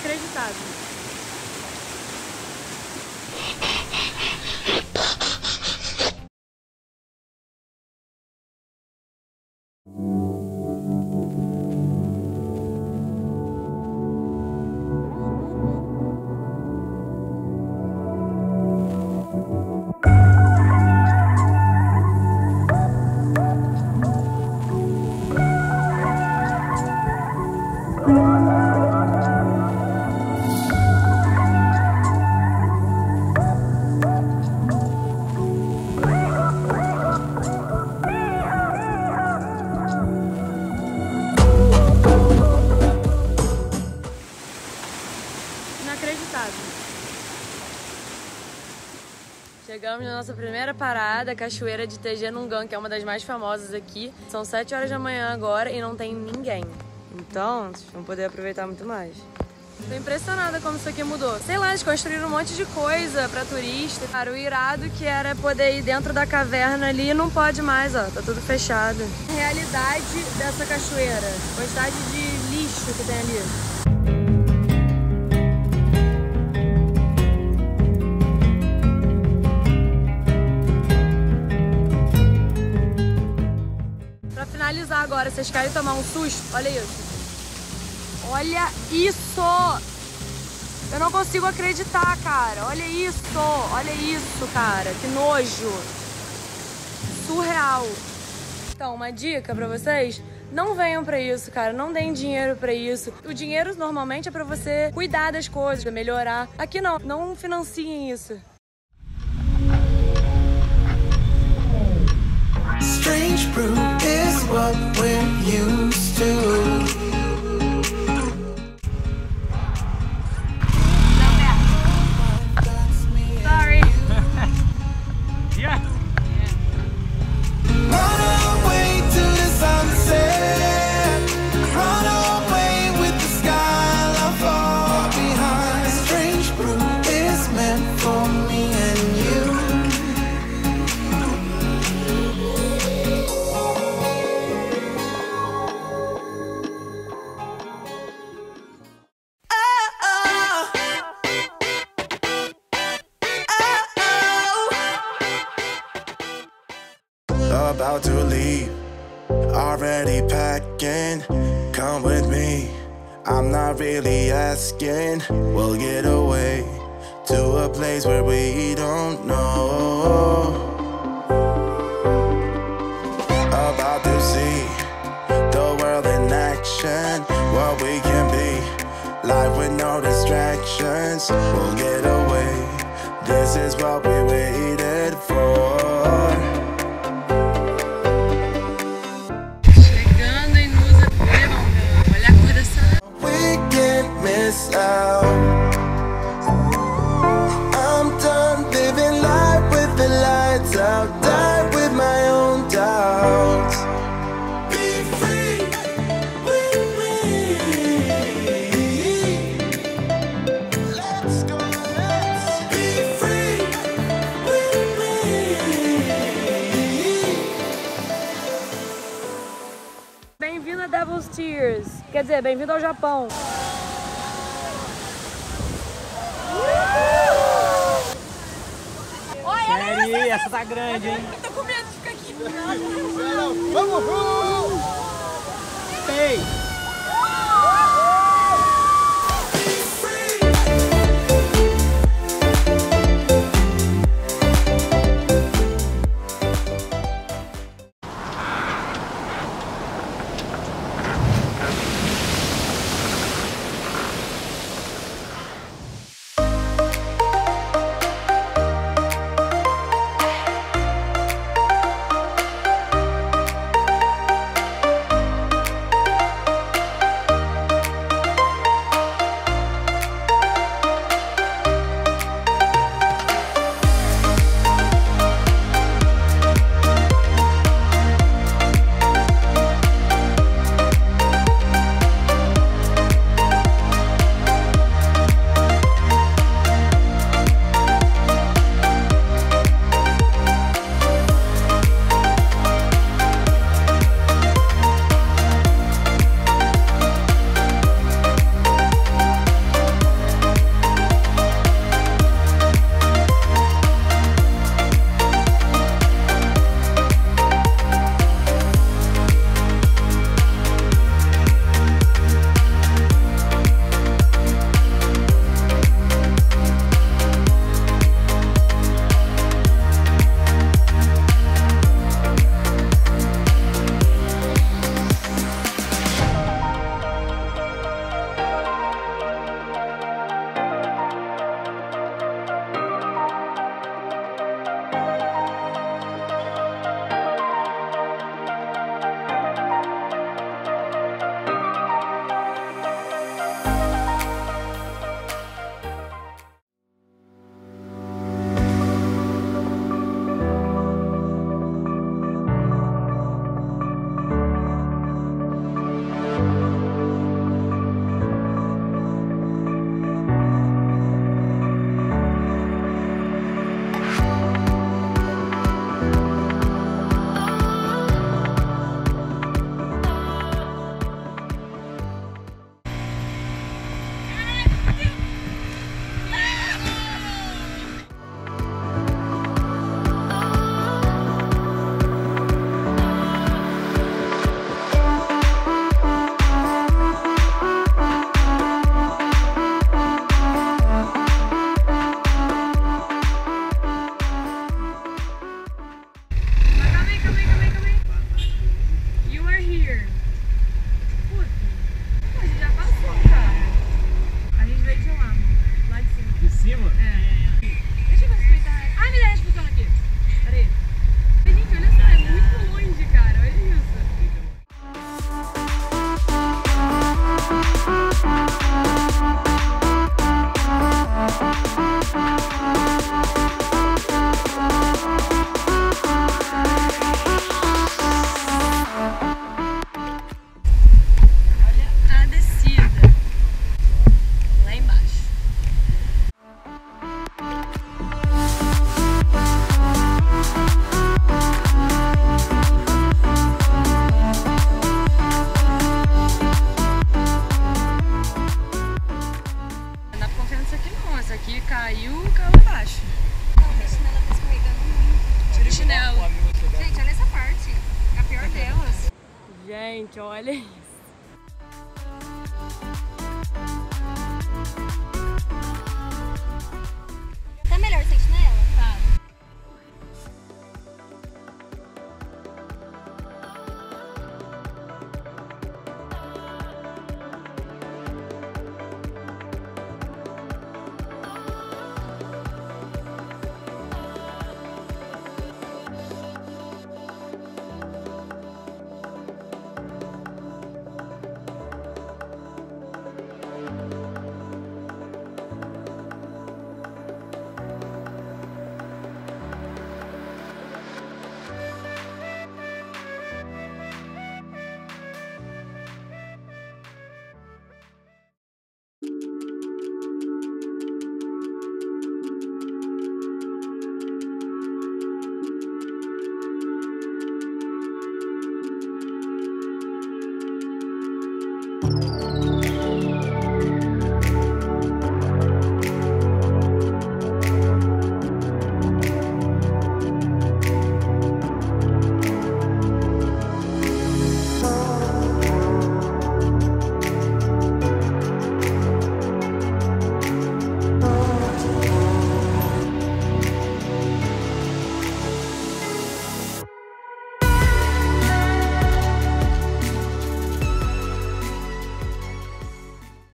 inacreditável. Chegamos na nossa primeira parada, a cachoeira de Tegenungan, que é uma das mais famosas aqui. São 7 horas da manhã agora e não tem ninguém. Então, vocês vão poder aproveitar muito mais. Tô impressionada como isso aqui mudou. Sei lá, eles construíram um monte de coisa pra turista. Cara, o irado que era poder ir dentro da caverna ali, não pode mais, ó. Tá tudo fechado. A realidade dessa cachoeira, a quantidade de lixo que tem ali. Finalizar agora, vocês querem tomar um susto? Olha isso. Olha isso! Eu não consigo acreditar, cara. Olha isso! Olha isso, cara. Que nojo! Surreal! Então, uma dica pra vocês. Não venham pra isso, cara. Não deem dinheiro pra isso. O dinheiro normalmente é pra você cuidar das coisas, pra melhorar. Aqui não. Não financiem isso. Strange brew is what we're used to. Sorry. Yeah. Run away to the sunset. Run away with the sky love far behind. Strange brew is meant for me and you. About to leave, already packing, come with me, I'm not really asking, we'll get away, to a place where we don't know, about to see, the world in action, what we can be, life with no distractions, we'll get away, this is what we waited for. Bem-vindo a Devil's Tears, quer dizer, bem-vindo ao Japão. Sério, essa tá grande, hein? Eu tô com medo de ficar aqui. Vamos! Ei! gente, olhem.